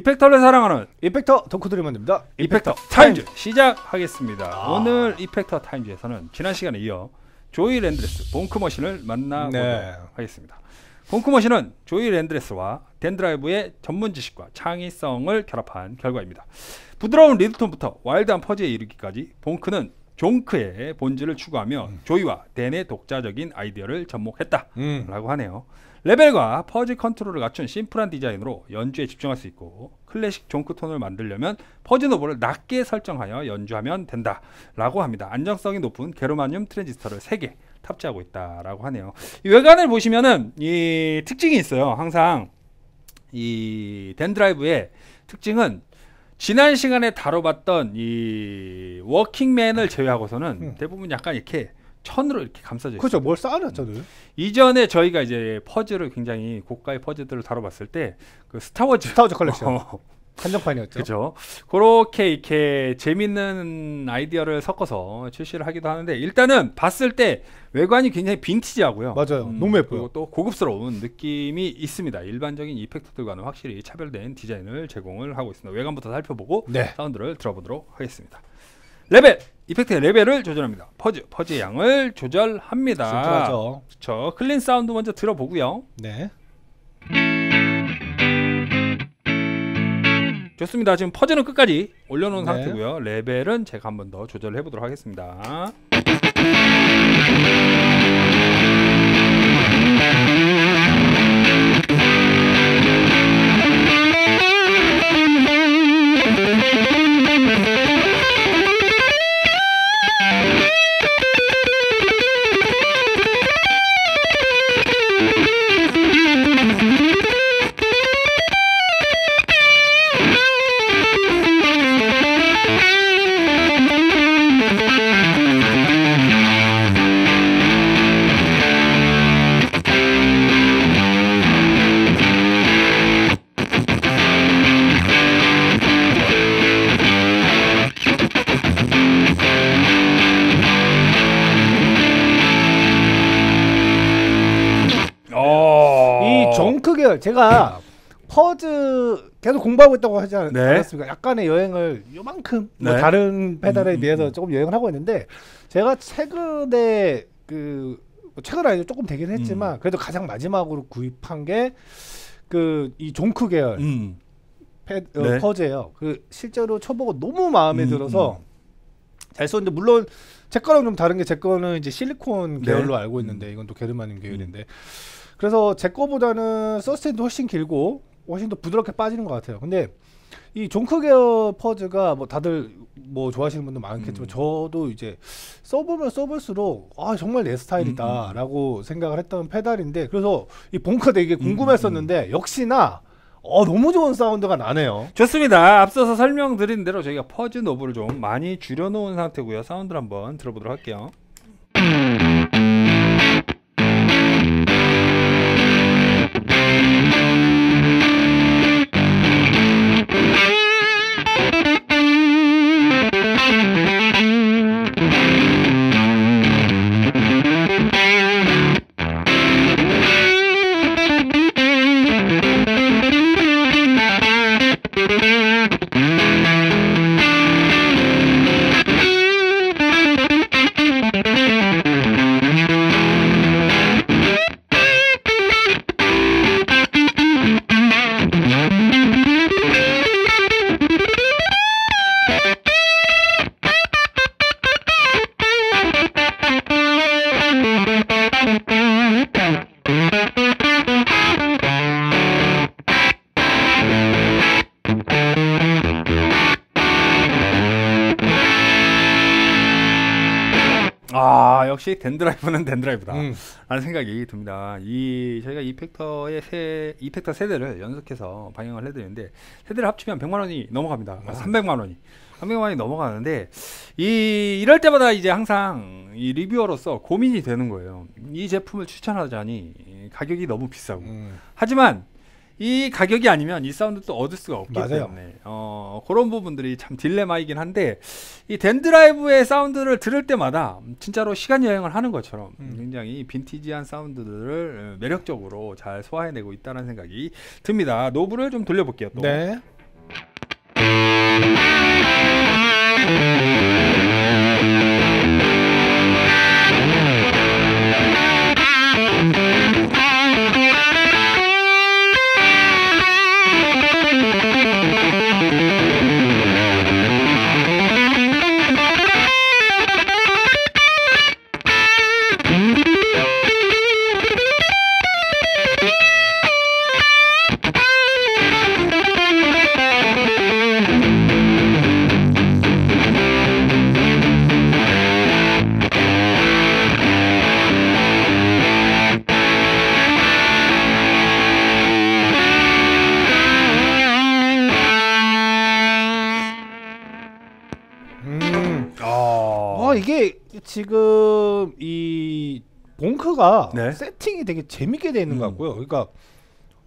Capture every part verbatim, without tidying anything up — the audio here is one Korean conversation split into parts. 이펙터를 사랑하는 이펙터 덕후들이면 됩니다. 이펙터, 이펙터 타임즈 시작하겠습니다. 아. 오늘 이펙터 타임즈에서는 지난 시간에 이어 조이 랜드레스 본크 머신을 만나보도록 네. 하겠습니다. 본크 머신은 조이 랜드레스와 댄드라이브의 전문 지식과 창의성을 결합한 결과입니다. 부드러운 리드톤부터 와일드한 퍼즈에 이르기까지 본크는 종크의 본질을 추구하며 음. 조이와 댄의 독자적인 아이디어를 접목했다 음. 라고 하네요. 레벨과 퍼즈 컨트롤을 갖춘 심플한 디자인으로 연주에 집중할 수 있고 클래식 종크 톤을 만들려면 퍼즈 노브를 낮게 설정하여 연주하면 된다 라고 합니다. 안정성이 높은 게르마늄 트랜지스터를 세 개 탑재하고 있다 라고 하네요. 이 외관을 보시면은 이 특징이 있어요. 항상 이 댄드라이브의 특징은 지난 시간에 다뤄봤던 이 워킹맨을 제외하고서는 음. 대부분 약간 이렇게 천으로 이렇게 감싸져 있어요. 그렇죠. 뭘 쌓아놨잖아요. 음. 이전에 저희가 이제 퍼즐을 굉장히 고가의 퍼즐들을 다뤄봤을 때 그 스타워즈 스타워즈 컬렉션 어. 한정판이었죠. 그렇죠. 그렇게 이렇게 재밌는 아이디어를 섞어서 출시를 하기도 하는데 일단은 봤을 때 외관이 굉장히 빈티지하고요. 맞아요. 음, 너무 예뻐요. 그리고 또 고급스러운 느낌이 있습니다. 일반적인 이펙터들과는 확실히 차별된 디자인을 제공을 하고 있습니다. 외관부터 살펴보고 네. 사운드를 들어보도록 하겠습니다. 레벨! 이펙트의 레벨을 조절합니다. 퍼즈, 퍼즈의 양을 조절합니다. 진짜죠. 그렇죠. 클린 사운드 먼저 들어보고요. 네. 좋습니다. 지금 퍼즈는 끝까지 올려놓은 네. 상태고요. 레벨은 제가 한 번 더 조절을 해보도록 하겠습니다. 제가 퍼즈 계속 공부하고 있다고 하지 않, 네. 않았습니까? 약간의 여행을 요만큼 네. 뭐 다른 페달에 음, 비해서 음, 조금 여행을 하고 있는데 제가 최근에 그 최근 아니죠 조금 되긴 했지만 음. 그래도 가장 마지막으로 구입한 게 그 이 종크 계열 음. 페, 어, 네. 퍼즈예요. 그 실제로 쳐보고 너무 마음에 음, 들어서 음. 잘 썼는데 물론 제 거랑 좀 다른 게 제 거는 이제 실리콘 계열로 네. 알고 있는데 이건 또 게르마늄 계열인데. 음. 그래서 제 거보다는 서스테인도 훨씬 길고 훨씬 더 부드럽게 빠지는 것 같아요. 근데 이 종크 계열 퍼즈가 뭐 다들 뭐 좋아하시는 분도 많겠지만 음. 저도 이제 써보면 써볼수록 아 정말 내 스타일이다 음. 라고 생각을 했던 페달인데 그래서 이 본크 되게 궁금했었는데 음. 역시나 어 너무 좋은 사운드가 나네요. 좋습니다. 앞서서 설명드린 대로 저희가 퍼즈 노브를 좀 많이 줄여놓은 상태고요. 사운드를 한번 들어보도록 할게요. 아 역시 댄드라이브는 댄드라이브다 음. 라는 생각이 듭니다. 이 저희가 이펙터의 세, 이펙터 세대를 연속해서 방영을 해드리는데 세대를 합치면 백만 원이 넘어갑니다. 아. 삼백만 원이 삼백만 원이 넘어가는데 이 이럴 때마다 이제 항상 이 리뷰어로서 고민이 되는 거예요. 이 제품을 추천하자니 가격이 너무 비싸고 음. 하지만 이 가격이 아니면 이 사운드 또 얻을 수가 없기 맞아요. 때문에 어, 그런 부분들이 참 딜레마이긴 한데 이 댄드라이브의 사운드를 들을 때마다 진짜로 시간 여행을 하는 것처럼 음. 굉장히 빈티지한 사운드들을 매력적으로 잘 소화해내고 있다는 생각이 듭니다. 노브를 좀 돌려볼게요. 또. 네. 음. 아. 아, 이게 지금 이 봉크가 네. 세팅이 되게 재밌게 되어 있는 음. 것 같고요. 그러니까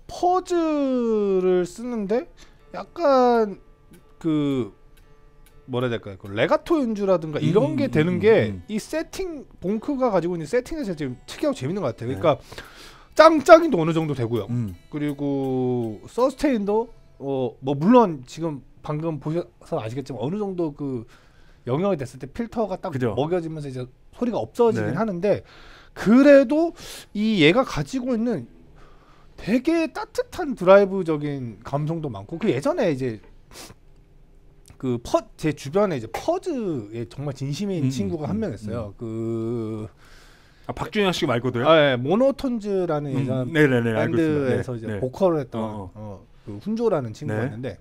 퍼즐을 쓰는데 약간 그 뭐라 해야 될까요? 그 레가토 연주라든가 음, 이런 게 되는 음, 게 이 음. 세팅 봉크가 가지고 있는 세팅에서 지금 특이하고 재밌는 것 같아요. 그러니까 네. 짱짱이도 어느 정도 되고요. 음. 그리고 서스테인도 어 뭐 물론 지금 방금 보셔서 아시겠지만 어느 정도 그 영역이 됐을 때 필터가 딱 그죠. 먹여지면서 이제 소리가 없어지긴 네. 하는데 그래도 이 얘가 가지고 있는 되게 따뜻한 드라이브적인 감성도 많고 그 예전에 이제 그 퍼 제 주변에 이제 퍼즈에 정말 진심인 음, 친구가 음, 한 명 있어요. 음. 그 아, 박준영 씨 말고도요? 아, 예, 모노톤즈라는 예전 음, 네네네, 밴드에서 네, 이제 네. 보컬을 했던 어, 어, 그 훈조라는 친구가 네. 있는데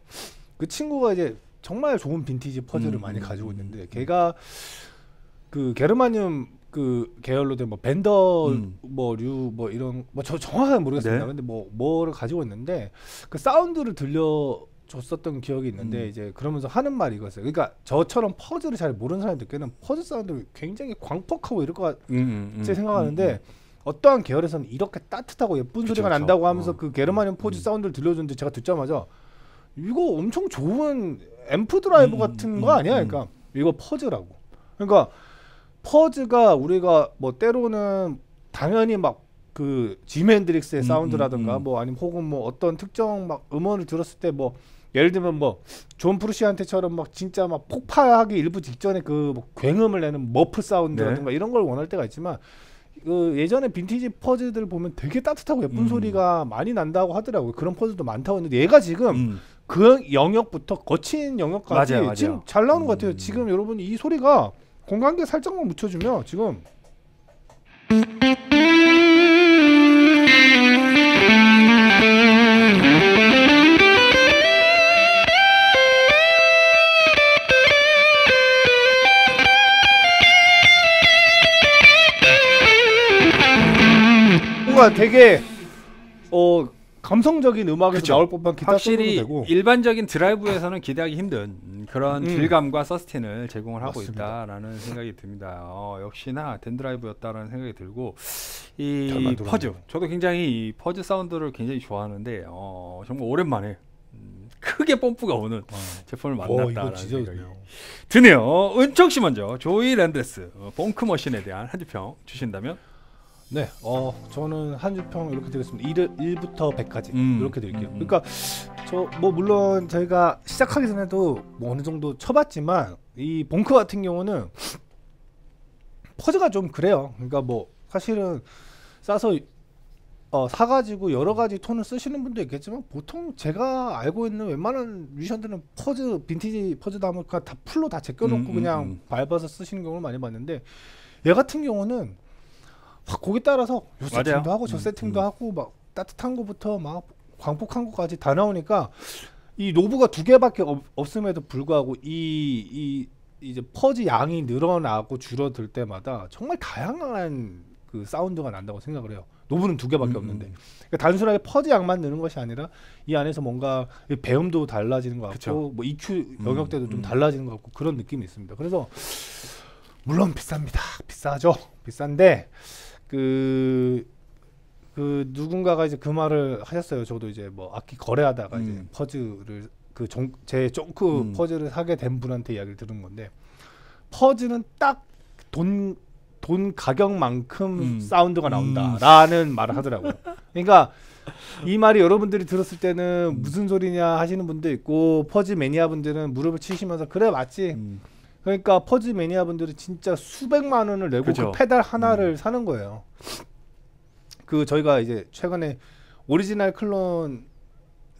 그 친구가 이제 정말 좋은 빈티지 퍼즐을 음, 많이 가지고 있는데 걔가 그 게르마늄 그 계열로 된 뭐 벤더 음. 뭐 류 뭐 이런 뭐 저 정확하게 모르겠습니다. 네. 근데 뭐 뭐를 가지고 있는데 그 사운드를 들려 줬었던 기억이 있는데 음. 이제 그러면서 하는 말이 이거였어요. 그러니까 저처럼 퍼즐을 잘 모르는 사람들께는 퍼즐 사운드를 굉장히 광폭하고 이럴 것 같이 음, 음, 생각하는데 음, 음. 어떠한 계열에서는 이렇게 따뜻하고 예쁜 그쵸, 소리가 난다고 하면서 어. 그 게르마늄 퍼즐 음. 사운드를 들려줬는데 제가 듣자마자 이거 엄청 좋은 앰프 드라이브 음, 같은 음, 거 아니야? 음. 그러니까 이거 퍼즈라고. 그러니까 퍼즈가 우리가 뭐 때로는 당연히 막 그 짐 핸드릭스의 음, 사운드라든가 음, 음. 뭐 아니면 혹은 뭐 어떤 특정 막 음원을 들었을 때 뭐 예를 들면 뭐 존 프루시한테처럼 막 진짜 막 폭파하기 일부 직전에 그 뭐 굉음을 내는 머프 사운드라든가 네. 이런 걸 원할 때가 있지만 그 예전에 빈티지 퍼즐들 보면 되게 따뜻하고 예쁜 음. 소리가 많이 난다고 하더라고요. 그런 퍼즐도 많다고 했는데 얘가 지금 음. 그 영역부터 거친 영역까지 맞아요, 맞아요. 지금 잘 나오는 음. 것 같아요. 지금 여러분 이 소리가 공간계 살짝만 묻혀주면 지금 되게 어 감성적인 음악에서 그쵸. 나올 법한 기타 확실히 되고. 일반적인 드라이브에서는 기대하기 힘든 그런 음. 질감과 서스틴을 제공을 하고 맞습니다. 있다라는 생각이 듭니다. 어, 역시나 덴드라이브였다라는 생각이 들고 이 퍼즈 저도 굉장히 이 퍼즈 사운드를 굉장히 좋아하는데 어, 정말 오랜만에 음, 크게 펌프가 오는 어. 제품을 만났다라는 생각이 드네요. 은총 씨 먼저 조이 랜드레스 어, 봉크 머신에 대한 한 주평 주신다면? 네, 어, 저는 한 주평 이렇게 드렸습니다. 일부터 백까지 음, 이렇게 드릴게요. 음, 음. 그러니까 저 뭐 물론 저희가 시작하기 전에도 뭐 어느 정도 쳐봤지만 이 봉크 같은 경우는 퍼즈가 좀 그래요. 그러니까 뭐 사실은 싸서 어, 사가지고 여러 가지 톤을 쓰시는 분도 있겠지만 보통 제가 알고 있는 웬만한 뮤지션들은 퍼즈, 빈티지 퍼즈도 하면 그냥 다 풀로 다 제껴놓고 음, 그냥 음, 음. 밟아서 쓰시는 경우를 많이 봤는데 얘 같은 경우는 확 거기 따라서 요 세팅도 맞아요. 하고 저 세팅도 음, 음. 하고 막 따뜻한 거부터 막 광폭한 거까지 다 나오니까 이 노브가 두 개밖에 없, 없음에도 불구하고 이, 이 이제 퍼즈 양이 늘어나고 줄어들 때마다 정말 다양한 그 사운드가 난다고 생각을 해요. 노브는 두 개밖에 음, 없는데 음. 그러니까 단순하게 퍼즈 양만 느는 것이 아니라 이 안에서 뭔가 배음도 달라지는 것 같고 그쵸. 뭐 이큐 영역대도 음, 좀 달라지는 것 같고 그런 느낌이 있습니다. 그래서 물론 비쌉니다. 비싸죠. 비싼데 그, 그 누군가가 이제 그 말을 하셨어요. 저도 이제 뭐 악기 거래하다가 음. 이제 퍼즐을 그 제 쫑크 음. 퍼즐을 사게 된 분한테 이야기를 들은 건데 퍼즐은 딱 돈 돈 가격만큼 음. 사운드가 나온다라는 음. 말을 하더라고요. 그러니까 이 말이 여러분들이 들었을 때는 무슨 소리냐 하시는 분도 있고 퍼즐 매니아 분들은 무릎을 치시면서 그래 맞지. 음. 그러니까 퍼즈 매니아 분들은 진짜 수백만 원을 내고 그쵸. 그 페달 하나를 음. 사는 거예요. 그 저희가 이제 최근에 오리지널 클론을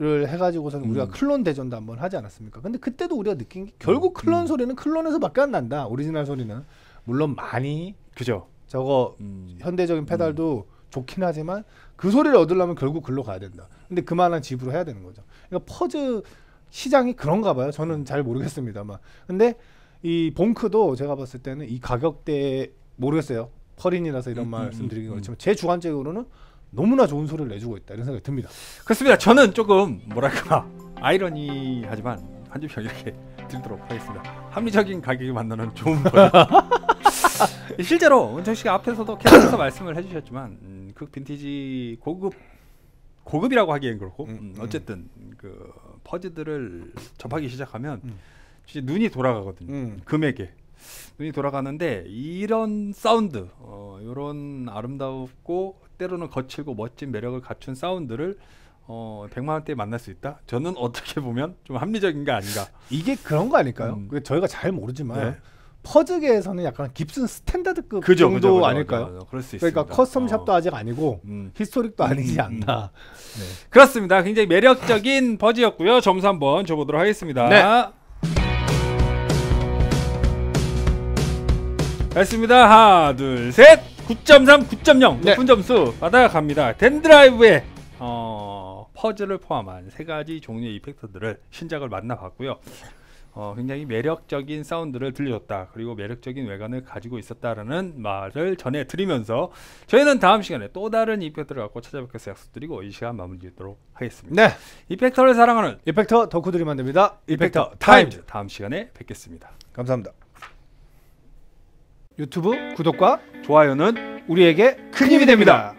해가지고서는 음. 우리가 클론 대전도 한번 하지 않았습니까? 근데 그때도 우리가 느낀 게 결국 클론 음. 소리는 클론에서밖에 안 난다. 오리지널 소리는 물론 많이 그죠. 저거 음. 현대적인 페달도 음. 좋긴 하지만 그 소리를 얻으려면 결국 글로 가야 된다. 근데 그만한 집으로 해야 되는 거죠. 그러니까 퍼즈 시장이 그런가 봐요. 저는 잘 모르겠습니다만. 근데 이 봉크도 제가 봤을 때는 이 가격대에 모르겠어요. 펄인이라서 이런 음, 말씀드리긴 음, 그렇지만 제 주관적으로는 너무나 좋은 소리를 내주고 있다 이런 생각이 듭니다. 그렇습니다. 저는 조금 뭐랄까 아이러니하지만 한 주평 이렇게 드리도록 하겠습니다. 합리적인 가격이 만나는 좋은 거예요. 실제로 은철씨가 앞에서도 계속해서 말씀을 해주셨지만 음, 그 빈티지 고급 고급이라고 하기엔 그렇고 음, 음. 어쨌든 그 퍼즈들을 접하기 시작하면 음. 진짜 눈이 돌아가거든요. 음. 금액에 눈이 돌아가는데 이런 사운드 어, 이런 아름답고 때로는 거칠고 멋진 매력을 갖춘 사운드를 어, 백만 원대에 만날 수 있다? 저는 어떻게 보면 좀 합리적인 게 아닌가. 이게 그런 거 아닐까요? 음. 저희가 잘 모르지만 네. 퍼즈계에서는 약간 깁슨 스탠다드급 그죠, 정도 그죠, 그죠, 아닐까요? 그죠, 그죠. 그럴 수 그러니까 있습니다. 커스텀샵도 어. 아직 아니고 음. 히스토릭도 아니지 않나. 음. 네. 그렇습니다. 굉장히 매력적인 퍼즈였고요. 점수 한번 줘보도록 하겠습니다. 네. 됐습니다. 하나 둘 셋. 구 점 삼, 구 점 영 높은 네. 점수 받아갑니다. 덴드라이브의 어, 퍼즐을 포함한 세 가지 종류의 이펙터들을 신작을 만나봤고요. 어, 굉장히 매력적인 사운드를 들려줬다. 그리고 매력적인 외관을 가지고 있었다라는 말을 전해드리면서 저희는 다음 시간에 또 다른 이펙터를 갖고 찾아뵙겠습니다. 약속드리고 이 시간 마무리하도록 하겠습니다. 네. 이펙터를 사랑하는 이펙터 덕후들이 만듭니다. 이펙터, 이펙터 타임즈. 타임즈 다음 시간에 뵙겠습니다. 감사합니다. 유튜브 구독과 좋아요는 우리에게 큰 힘이 됩니다.